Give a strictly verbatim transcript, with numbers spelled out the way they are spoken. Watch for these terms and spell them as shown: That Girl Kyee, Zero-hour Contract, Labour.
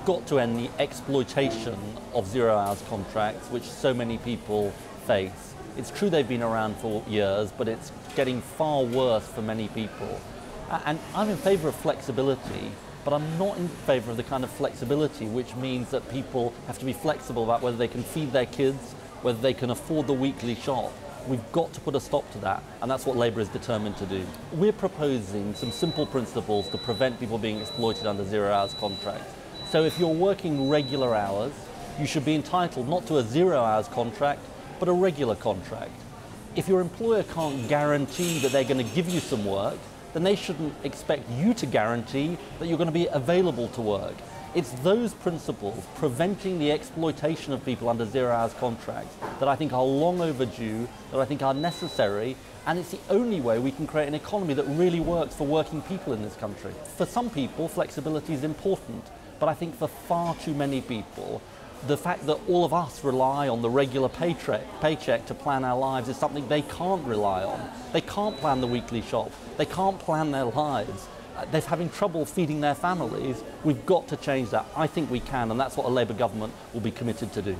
We've got to end the exploitation of zero hours contracts, which so many people face. It's true they've been around for years, but it's getting far worse for many people. And I'm in favour of flexibility, but I'm not in favour of the kind of flexibility which means that people have to be flexible about whether they can feed their kids, whether they can afford the weekly shop. We've got to put a stop to that, and that's what Labour is determined to do. We're proposing some simple principles to prevent people being exploited under zero hours contracts. So if you're working regular hours, you should be entitled not to a zero hours contract, but a regular contract. If your employer can't guarantee that they're going to give you some work, then they shouldn't expect you to guarantee that you're going to be available to work. It's those principles, preventing the exploitation of people under zero hours contracts, that I think are long overdue, that I think are necessary, and it's the only way we can create an economy that really works for working people in this country. For some people, flexibility is important, but I think for far too many people, the fact that all of us rely on the regular pay paycheck to plan our lives is something they can't rely on. They can't plan the weekly shop. They can't plan their lives. They're having trouble feeding their families. We've got to change that. I think we can, and that's what a Labour government will be committed to do.